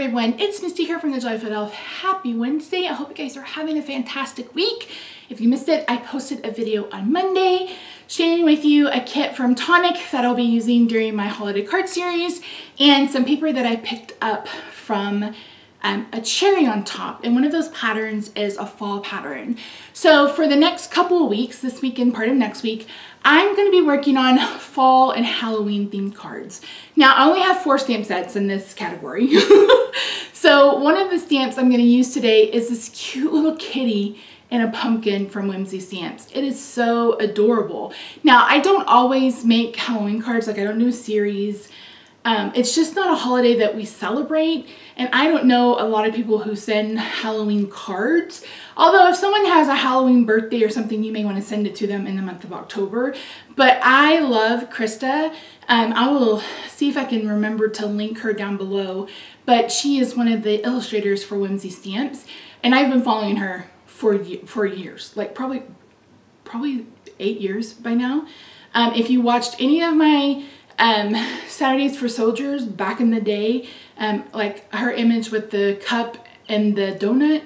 everyone, it's Misty here from the Jolly Fat Elf. Happy Wednesday. I hope you guys are having a fantastic week. If you missed it, I posted a video on Monday sharing with you a kit from Tonic that I'll be using during my holiday card series and some paper that I picked up from a cherry on top, and one of those patterns is a fall pattern. So for the next couple of weeks, this week and part of next week, I'm going to be working on fall and Halloween themed cards. Now I only have 4 stamp sets in this category. So one of the stamps I'm going to use today is this cute little kitty and a pumpkin from Whimsy Stamps. It is so adorable. Now I don't always make Halloween cards, like I don't do a series. It's just not a holiday that we celebrate, and I don't know a lot of people who send Halloween cards. Although if someone has a Halloween birthday or something, you may want to send it to them in the month of October. But I love Krista. I will see if I can remember to link her down below, but she is one of the illustrators for Whimsy Stamps, and I've been following her for years, like probably 8 years by now. If you watched any of my Saturdays for Soldiers back in the day, like her image with the cup and the donut,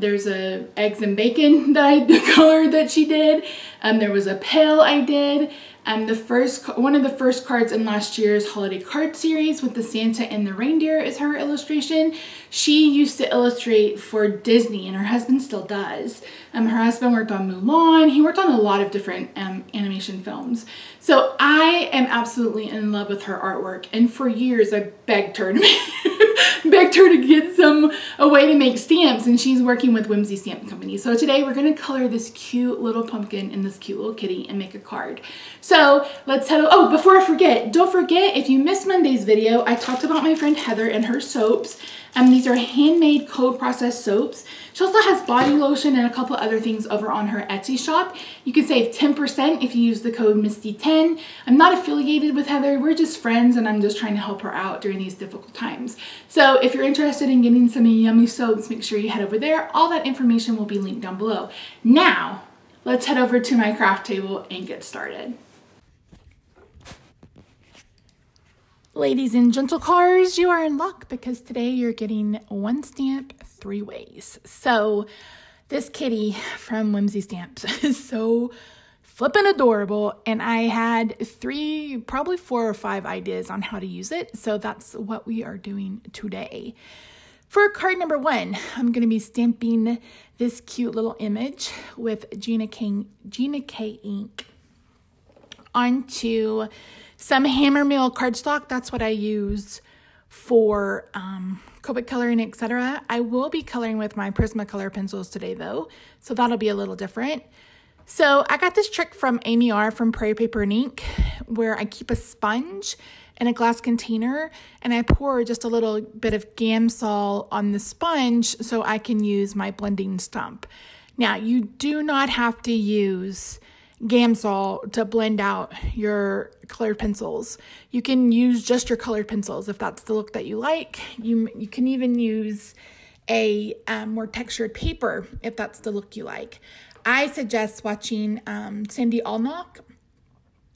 there's a eggs and bacon that I colored that she did, there was a pail I did, one of the first cards in last year's holiday card series with the Santa and the reindeer is her illustration. She used to illustrate for Disney, and her husband still does. Her husband worked on Mulan. He worked on a lot of different animation films. So I am absolutely in love with her artwork, and for years I begged her to get a way to make stamps, and she's working with Whimsy Stamp Company. So today we're gonna color this cute little pumpkin and this cute little kitty and make a card. So let's head. Oh, before I forget, don't forget, if you missed Monday's video, I talked about my friend Heather and her soaps. These are handmade cold processed soaps. She also has body lotion and a couple other things over on her Etsy shop. You can save 10% if you use the code MISTY10. I'm not affiliated with Heather, we're just friends, and I'm just trying to help her out during these difficult times. So if you're interested in getting some yummy soaps, make sure you head over there. All that information will be linked down below. Now, let's head over to my craft table and get started. Ladies and gentle cars, you are in luck because today you're getting one stamp 3 ways. So this kitty from Whimsy Stamps is so flippin' adorable, and I had 3, probably 4 or 5 ideas on how to use it. So that's what we are doing today. For card number 1, I'm going to be stamping this cute little image with Gina K ink onto some Hammer Mill cardstock. That's what I use for Copic coloring, etc. I will be coloring with my Prismacolor pencils today though, so that'll be a little different. So I got this trick from Amy R from Prairie Paper and Ink, where I keep a sponge in a glass container and I pour just a little bit of Gamsol on the sponge so I can use my blending stump. Now you do not have to use Gamsol to blend out your colored pencils. You can use just your colored pencils if that's the look that you like. You can even use a more textured paper if that's the look you like. I suggest watching Sandy Allnock.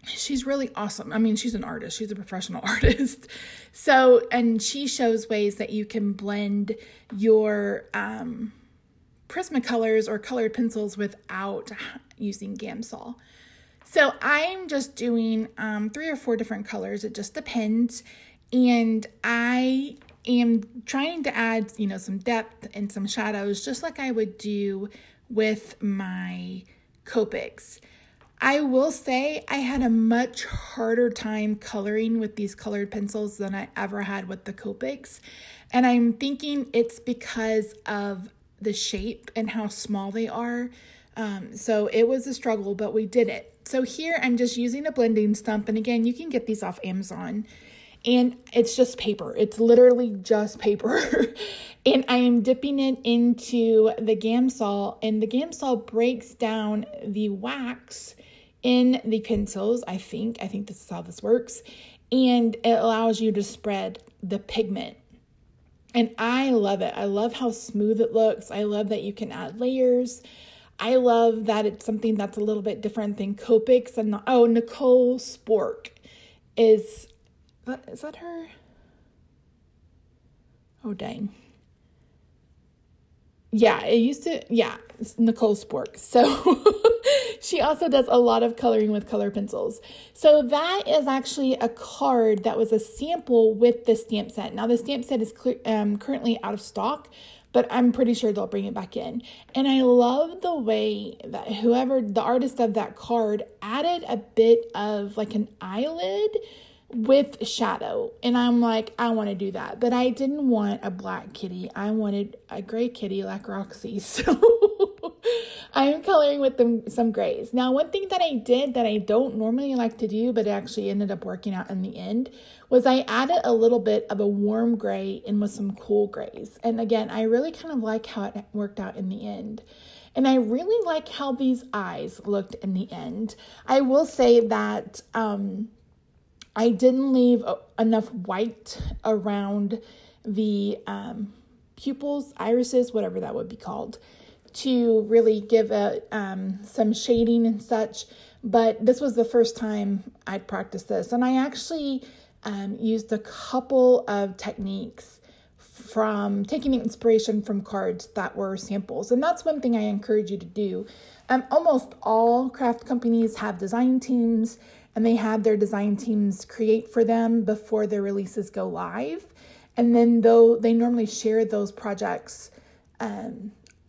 She's really awesome. I mean, she's an artist. She's a professional artist. So, and she shows ways that you can blend your Prismacolors or colored pencils without using Gamsol. So I'm just doing 3 or 4 different colors. It just depends. And I am trying to add, you know, some depth and some shadows, just like I would do with my Copics. I will say I had a much harder time coloring with these colored pencils than I ever had with the Copics. And I'm thinking it's because of the shape and how small they are. So it was a struggle, but we did it. So here I'm just using a blending stump. And again, you can get these off Amazon, and it's just paper. It's literally just paper. And I am dipping it into the Gamsol, and the Gamsol breaks down the wax in the pencils. I think this is how this works. And it allows you to spread the pigment. And I love it. I love how smooth it looks. I love that you can add layers. I love that it's something that's a little bit different than Copics. And oh, Nicole Spork is that her? Oh, dang. Yeah, it used to, yeah, it's Nicole Spork. So she also does a lot of coloring with color pencils. So that is actually a card that was a sample with the stamp set. Now the stamp set is currently out of stock, but I'm pretty sure they'll bring it back in. And I love the way that whoever, the artist of that card, added a bit of like an eyelid with shadow, and I'm like, I want to do that, but I didn't want a black kitty. I wanted a gray kitty like Roxy, so I'm coloring with them some grays. Now, one thing that I did that I don't normally like to do, but it actually ended up working out in the end, was I added a little bit of a warm gray in with some cool grays, and again, I really kind of like how it worked out in the end. And I really like how these eyes looked in the end. I will say that I didn't leave enough white around the pupils, irises, whatever that would be called, to really give it some shading and such. But this was the first time I'd practiced this. And I actually used a couple of techniques from taking inspiration from cards that were samples. And that's one thing I encourage you to do. Almost all craft companies have design teams, and they have their design teams create for them before their releases go live. And then though they normally share those projects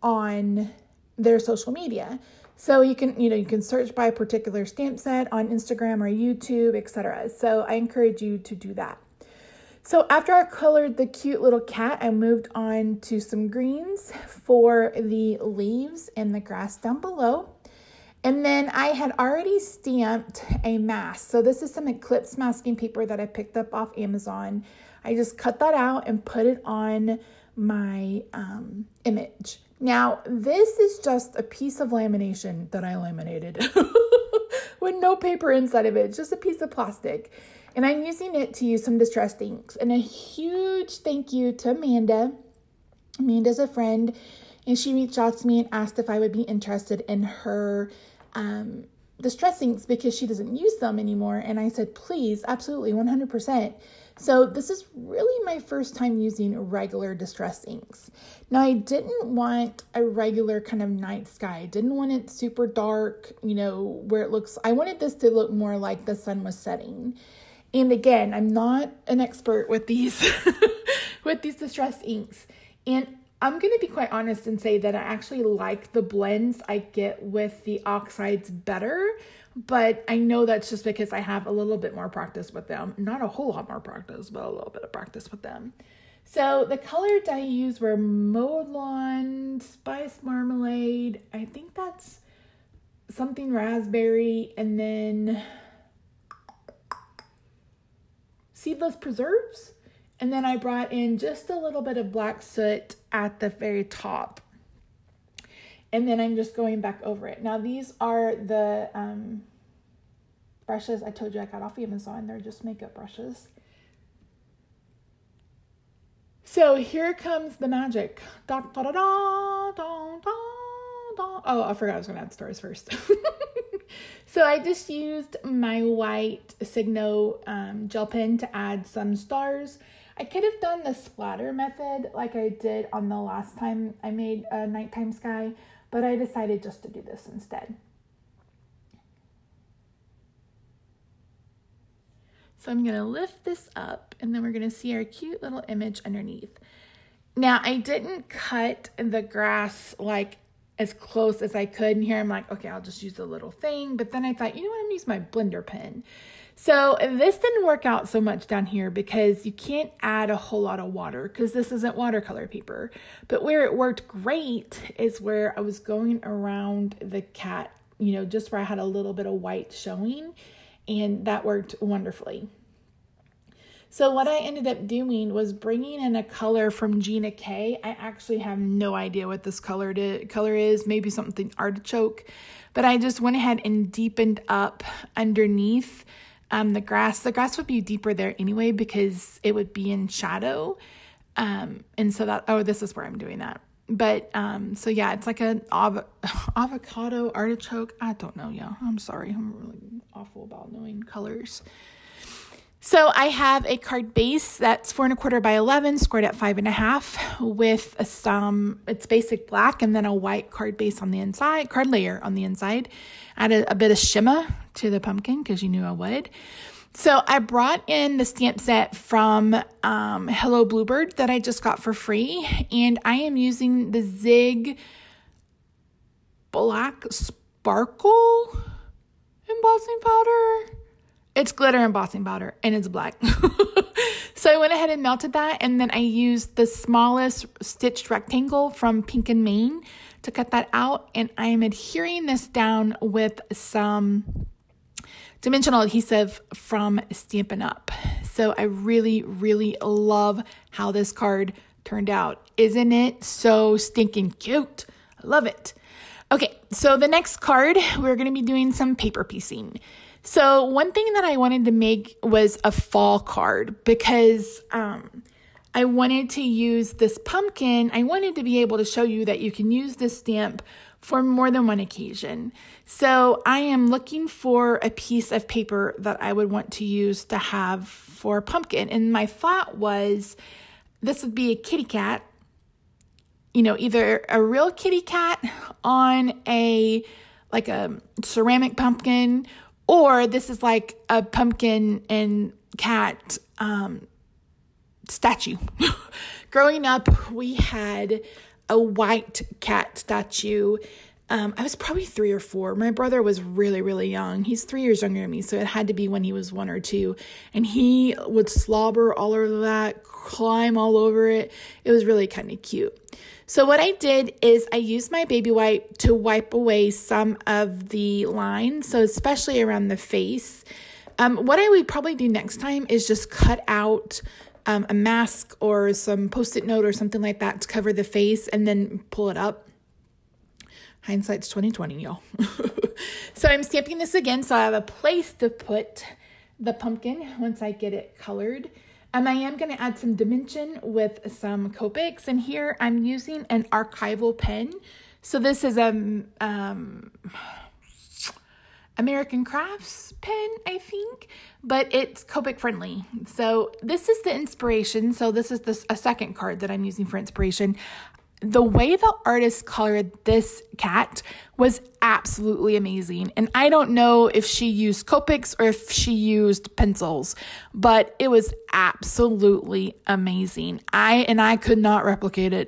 on their social media. So you can search by a particular stamp set on Instagram or YouTube, etc. So I encourage you to do that. So after I colored the cute little cat, I moved on to some greens for the leaves and the grass down below. And then I had already stamped a mask. So this is some Eclipse masking paper that I picked up off Amazon. I just cut that out and put it on my image. Now, this is just a piece of lamination that I laminated with no paper inside of it, just a piece of plastic. And I'm using it to use some distressed inks. And a huge thank you to Amanda. Amanda's a friend, and she reached out to me and asked if I would be interested in her distress inks because she doesn't use them anymore. And I said, please, absolutely, 100%. So this is really my first time using regular distress inks. Now, I didn't want a regular kind of night sky. I didn't want it super dark, you know, where it looks. I wanted this to look more like the sun was setting. And again, I'm not an expert with these, with these distress inks. And I'm going to be quite honest and say that I actually like the blends I get with the oxides better, but I know that's just because I have a little bit more practice with them. Not a whole lot more practice, but a little bit of practice with them. So the colors I used were Mulan, Spice Marmalade, I think that's something raspberry, and then Seedless Preserves. And then I brought in just a little bit of black soot at the very top. And then I'm just going back over it. Now, these are the brushes I told you I got off Amazon. They're just makeup brushes. So here comes the magic. Da, da, da, da, da, da, da. Oh, I forgot I was going to add stars first. So I just used my white Signo gel pen to add some stars. I could have done the splatter method like I did on the last time I made a nighttime sky, but I decided just to do this instead. So I'm going to lift this up, and then we're going to see our cute little image underneath. Now, I didn't cut the grass like as close as I could, and here I'm like, okay, I'll just use a little thing, but then I thought, you know what, I'm gonna use my blender pen. So this didn't work out so much down here because you can't add a whole lot of water because this isn't watercolor paper, but where it worked great is where I was going around the cat, you know, just where I had a little bit of white showing, and that worked wonderfully. So what I ended up doing was bringing in a color from Gina K. I actually have no idea what this color is, maybe something artichoke, but I just went ahead and deepened up underneath the grass. The grass would be deeper there anyway because it would be in shadow. And so that, oh, this is where I'm doing that. But so yeah, it's like an avocado artichoke. I don't know, y'all. I'm sorry. I'm really awful about knowing colors. So I have a card base that's 4 1/4 by 11, scored at 5.5 with it's basic black and then a white card base on the inside, card layer on the inside. Added a bit of shimmer to the pumpkin because you knew I would. So I brought in the stamp set from Hello Bluebird that I just got for free, and I am using the Zig Black Sparkle embossing powder. It's glitter embossing powder, and it's black. So I went ahead and melted that, and then I used the smallest stitched rectangle from Pink and Main to cut that out, and I am adhering this down with some dimensional adhesive from Stampin' Up. So I really, really love how this card turned out. Isn't it so stinking cute? I love it. Okay, so the next card, we're going to be doing some paper piecing. So one thing that I wanted to make was a fall card because I wanted to use this pumpkin. I wanted to be able to show you that you can use this stamp for more than one occasion. So I am looking for a piece of paper that I would want to use to have for a pumpkin. And my thought was this would be a kitty cat, you know, either a real kitty cat on like a ceramic pumpkin, or this is like a pumpkin and cat statue. Growing up, we had a white cat statue. I was probably 3 or 4. My brother was really, really young. He's 3 years younger than me, so it had to be when he was 1 or 2. And he would slobber all over that, climb all over it. It was really kind of cute. So what I did is I used my baby wipe to wipe away some of the lines, so especially around the face. What I would probably do next time is just cut out a mask or some post-it note or something like that to cover the face and then pull it up. Hindsight's 20/20, y'all. So I'm stamping this again, so I have a place to put the pumpkin once I get it colored. I am going to add some dimension with some Copics, and here I'm using an archival pen. So this is a American Crafts pen, I think, but it's Copic friendly. So this is the inspiration. So this is a second card that I'm using for inspiration. The way the artist colored this cat was absolutely amazing. And I don't know if she used Copics or if she used pencils, but it was absolutely amazing. I could not replicate it.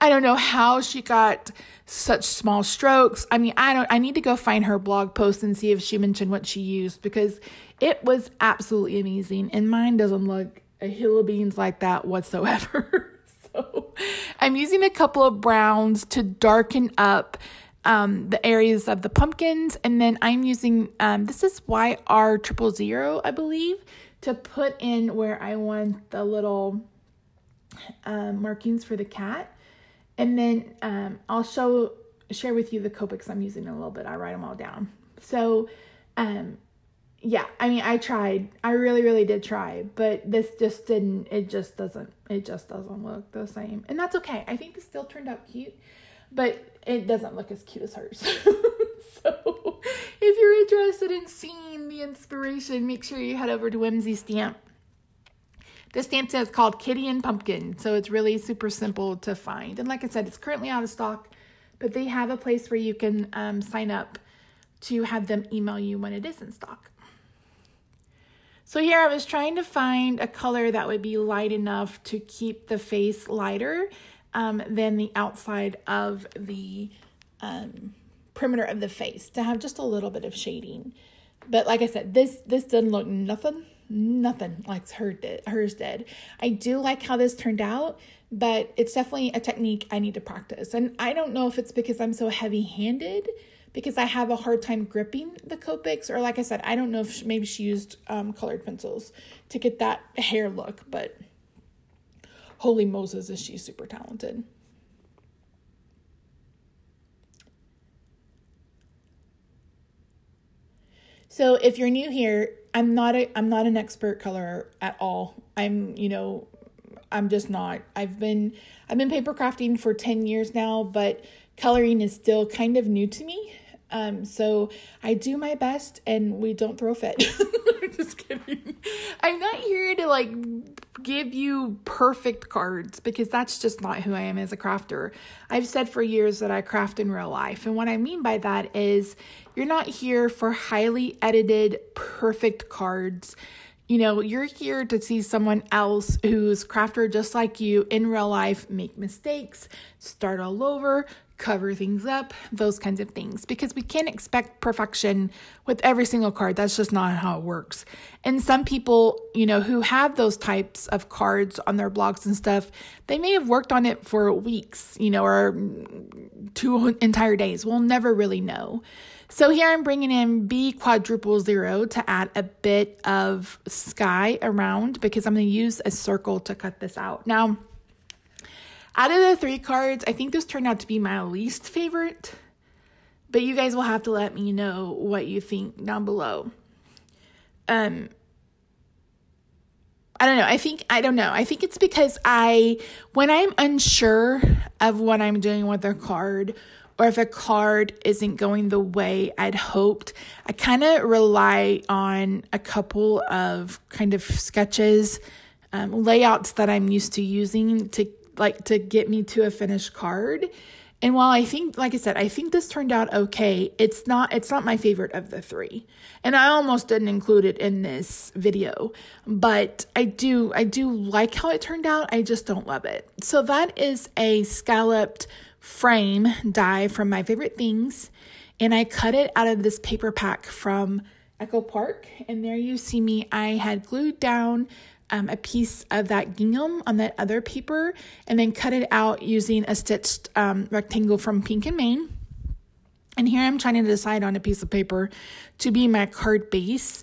I don't know how she got such small strokes. I mean, I need to go find her blog post and see if she mentioned what she used, because it was absolutely amazing. And mine doesn't look a hill of beans like that whatsoever. So I'm using a couple of browns to darken up the areas of the pumpkins. And then I'm using, this is YR000, I believe, to put in where I want the little markings for the cat. And then I'll share with you the Copics I'm using in a little bit. I write them all down. So yeah, I mean, I tried. I really, really did try, but this just didn't, it just doesn't look the same. And that's okay. I think it still turned out cute, but it doesn't look as cute as hers. So if you're interested in seeing the inspiration, make sure you head over to Whimsy Stamp. This stamp set is called Kitty and Pumpkin, so it's really super simple to find. And like I said, it's currently out of stock, but they have a place where you can sign up to have them email you when it is in stock. So here I was trying to find a color that would be light enough to keep the face lighter than the outside of the perimeter of the face, to have just a little bit of shading. But like I said, this doesn't look nothing like hers did. I do like how this turned out, but it's definitely a technique I need to practice. And I don't know if it's because I'm so heavy-handed, because I have a hard time gripping the Copics, or like I said, I don't know if maybe she used colored pencils to get that hair look, but holy Moses, is she super talented. So if you're new here, I'm not an expert colorer at all. I'm just not. I've been paper crafting for 10 years now, but coloring is still kind of new to me. So I do my best and we don't throw fit. I'm just kidding. I'm not here to like give you perfect cards because that's just not who I am as a crafter. I've said for years that I craft in real life. And what I mean by that is you're not here for highly edited, perfect cards. You know, you're here to see someone else who's crafter just like you in real life, make mistakes, start all over, cover things up, those kinds of things, because we can't expect perfection with every single card. That's just not how it works. And some people, you know, who have those types of cards on their blogs and stuff, they may have worked on it for weeks, you know, or 2 entire days. We'll never really know. So here I'm bringing in B0000 to add a bit of sky around because I'm going to use a circle to cut this out. Now, out of the 3 cards, I think this turned out to be my least favorite, but you guys will have to let me know what you think down below. I don't know. I think it's because when I'm unsure of what I'm doing with a card, or if a card isn't going the way I'd hoped, I kind of rely on a couple of kind of sketches, layouts that I'm used to using to get me to a finished card. And while I think, like I said, I think this turned out okay, it's not my favorite of the 3. And I almost didn't include it in this video, but I do like how it turned out. I just don't love it. So that is a scalloped frame die from My Favorite Things. And I cut it out of this paper pack from Echo Park. And there you see me. I had glued down a piece of that gingham on that other paper and then cut it out using a stitched rectangle from Pink and Main. And here I'm trying to decide on a piece of paper to be my card base.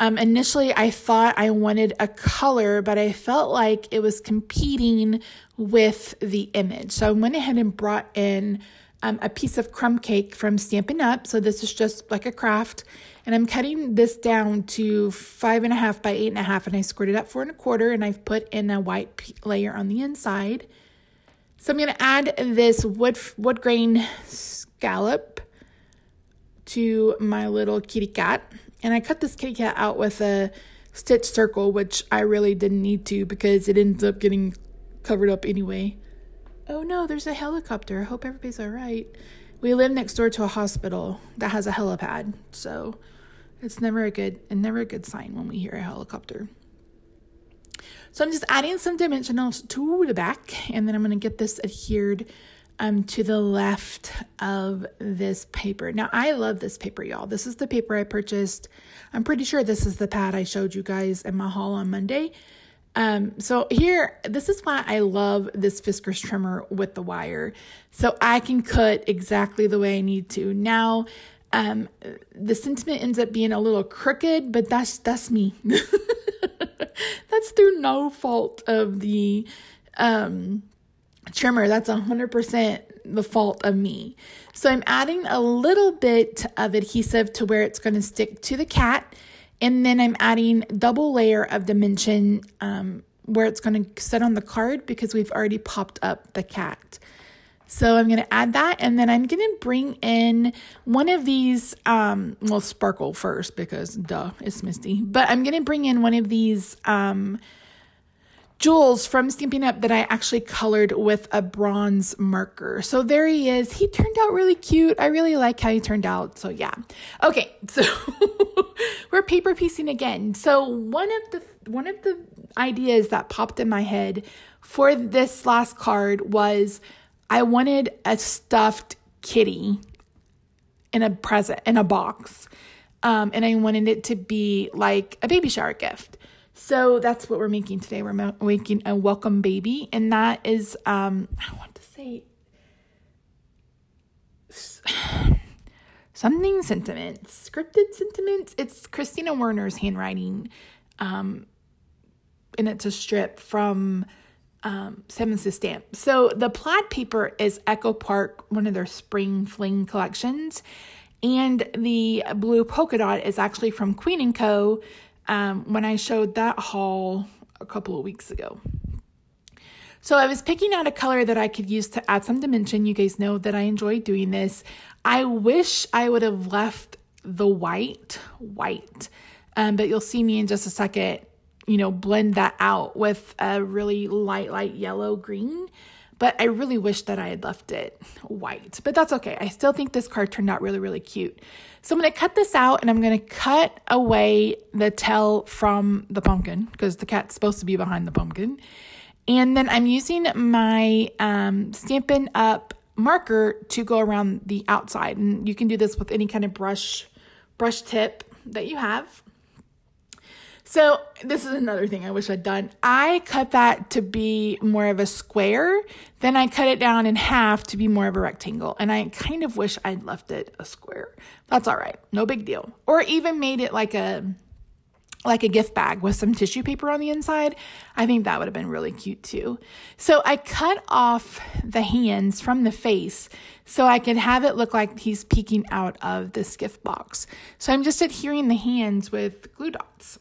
Initially, I thought I wanted a color, but I felt like it was competing with the image. So I went ahead and brought in a piece of crumb cake from Stampin' Up. So this is just like a craft. And I'm cutting this down to 5.5 by 8.5. And I squared it up 4.25. And I've put in a white layer on the inside. So I'm going to add this wood grain scallop to my little kitty cat. And I cut this kitty cat out with a stitch circle, which I really didn't need to because it ends up getting covered up anyway. Oh no, there's a helicopter. I hope everybody's all right. We live next door to a hospital that has a helipad, so it's never a good sign when we hear a helicopter. So I'm just adding some dimensionals to the back, and then I'm going to get this adhered to the left of this paper. Now, I love this paper, y'all. This is the paper I purchased. I'm pretty sure this is the pad I showed you guys in my haul on Monday. So here, this is why I love this Fiskars trimmer with the wire. So I can cut exactly the way I need to. Now, the sentiment ends up being a little crooked, but that's me. That's through no fault of the trimmer. That's 100% the fault of me. So I'm adding a little bit of adhesive to where it's going to stick to the cat. And then I'm adding double layer of dimension where it's going to sit on the card because we've already popped up the cat. So I'm going to add that. And then I'm going to bring in one of these, well, sparkle first because duh, it's misty. But I'm going to bring in one of these jewels from Stampin' Up that I actually colored with a bronze marker. So there he is. He turned out really cute. I really like how he turned out. So yeah. Okay. So we're paper piecing again. So one of the ideas that popped in my head for this last card was I wanted a stuffed kitty in a present, in a box. And I wanted it to be like a baby shower gift. So that's what we're making today. We're making a welcome baby. And that is, I want to say something sentiments, scripted sentiments. It's Christina Werner's handwriting. And it's a strip from Simmons' stamp. So the plaid paper is Echo Park, one of their spring fling collections. And the blue polka dot is actually from Queen & Co., when I showed that haul a couple of weeks ago. So I was picking out a color that I could use to add some dimension. You guys know that I enjoy doing this. I wish I would have left the white, but you'll see me in just a second, you know, blend that out with a really light yellow green. But I really wish that I had left it white, but that's okay. I still think this card turned out really cute. So I'm gonna cut this out and I'm gonna cut away the tail from the pumpkin because the cat's supposed to be behind the pumpkin. And then I'm using my Stampin' Up marker to go around the outside. And you can do this with any kind of brush tip that you have. So this is another thing I wish I'd done. I cut that to be more of a square. Then I cut it down in half to be more of a rectangle. And I kind of wish I'd left it a square. That's all right. No big deal. Or even made it like a gift bag with some tissue paper on the inside. I think that would have been really cute too. So I cut off the hands from the face so I could have it look like he's peeking out of this gift box. So I'm just adhering the hands with glue dots.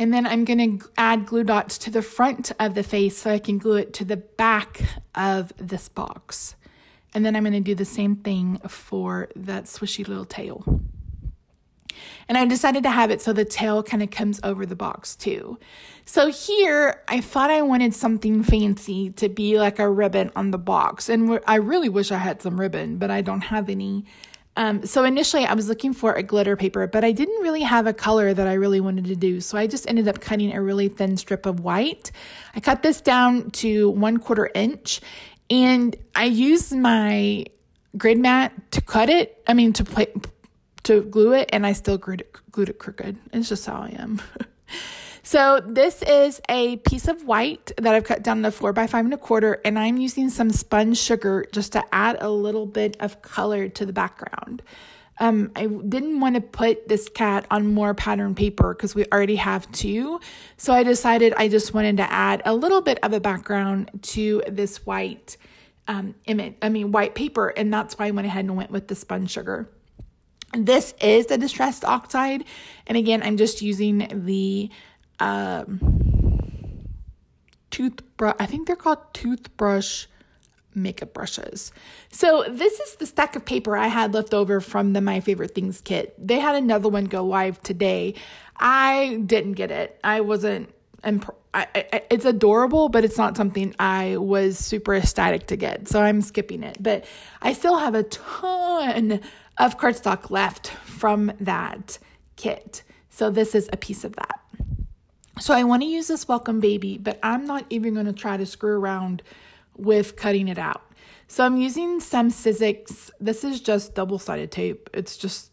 And then I'm going to add glue dots to the front of the face so I can glue it to the back of this box. And then I'm going to do the same thing for that swishy little tail. And I decided to have it so the tail kind of comes over the box too. So here, I thought I wanted something fancy to be like a ribbon on the box. And I really wish I had some ribbon, but I don't have any. So initially I was looking for a glitter paper, but I didn't really have a color that I really wanted to do. So I just ended up cutting a really thin strip of white. I cut this down to 1/4 inch and I used my grid mat to cut it. I mean, to glue it, and I still glued it crooked. It's just how I am. So this is a piece of white that I've cut down to 4 by 5 1/4, and I'm using some spun sugar just to add a little bit of color to the background. I didn't want to put this cat on more pattern paper because we already have 2. So I decided I just wanted to add a little bit of a background to this white white paper, and that's why I went ahead and went with the spun sugar. This is the Distressed Oxide, and again, I'm just using the toothbrush. I think they're called toothbrush makeup brushes. So this is the stack of paper I had left over from the My Favorite Things kit. They had another one go live today. I didn't get it. I wasn't. It's adorable, but it's not something I was super ecstatic to get. So I'm skipping it. But I still have a ton of cardstock left from that kit. So this is a piece of that. So I want to use this welcome baby, but I'm not even going to try to screw around with cutting it out. So I'm using some Sizzix. This is just double-sided tape. It's just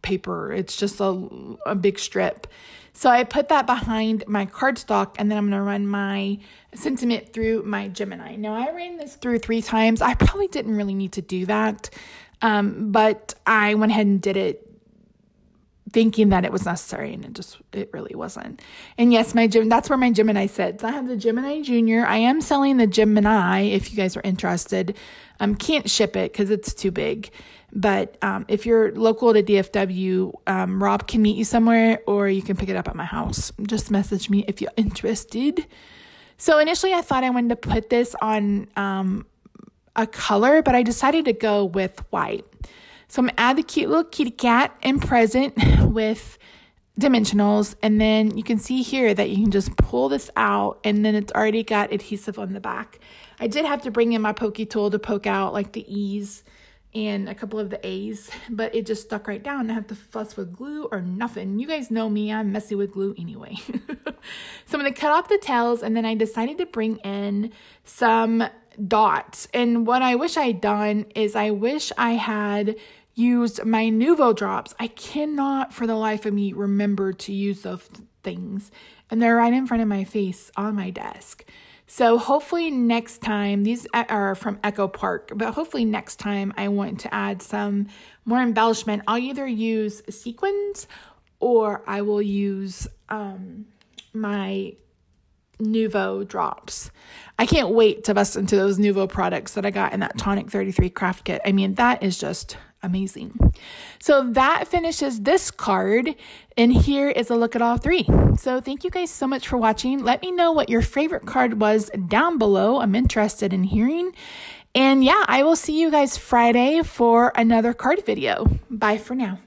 paper. It's just a big strip. So I put that behind my cardstock, and then I'm going to run my sentiment through my Gemini. Now, I ran this through 3 times. I probably didn't really need to do that, but I went ahead and did it, thinking that it was necessary, and it really wasn't. And yes, that's where my Gemini sits. I have the Gemini Junior. I am selling the Gemini if you guys are interested. Can't ship it because it's too big. But if you're local to DFW, Rob can meet you somewhere, or you can pick it up at my house. Just message me if you're interested. So initially, I thought I wanted to put this on a color, but I decided to go with white. So I'm going to add the cute little kitty cat and present with dimensionals. And then you can see here that you can just pull this out, and then it's already got adhesive on the back. I did have to bring in my pokey tool to poke out like the E's and a couple of the A's, but it just stuck right down. I have to fuss with glue or nothing. You guys know me. I'm messy with glue anyway. So I'm going to cut off the tails, and then I decided to bring in some dots. And what I wish I'd done is I wish I had used my Nuvo Drops. I cannot for the life of me remember to use those things. And they're right in front of my face on my desk. So hopefully next time, these are from Echo Park, but hopefully next time I want to add some more embellishment. I'll either use sequins or I will use my Nuvo Drops. I can't wait to bust into those Nuvo products that I got in that Tonic 33 craft kit. I mean, that is just amazing. So that finishes this card, and here is a look at all three. So thank you guys so much for watching. Let me know what your favorite card was down below. I'm interested in hearing. And yeah, I will see you guys Friday for another card video. Bye for now.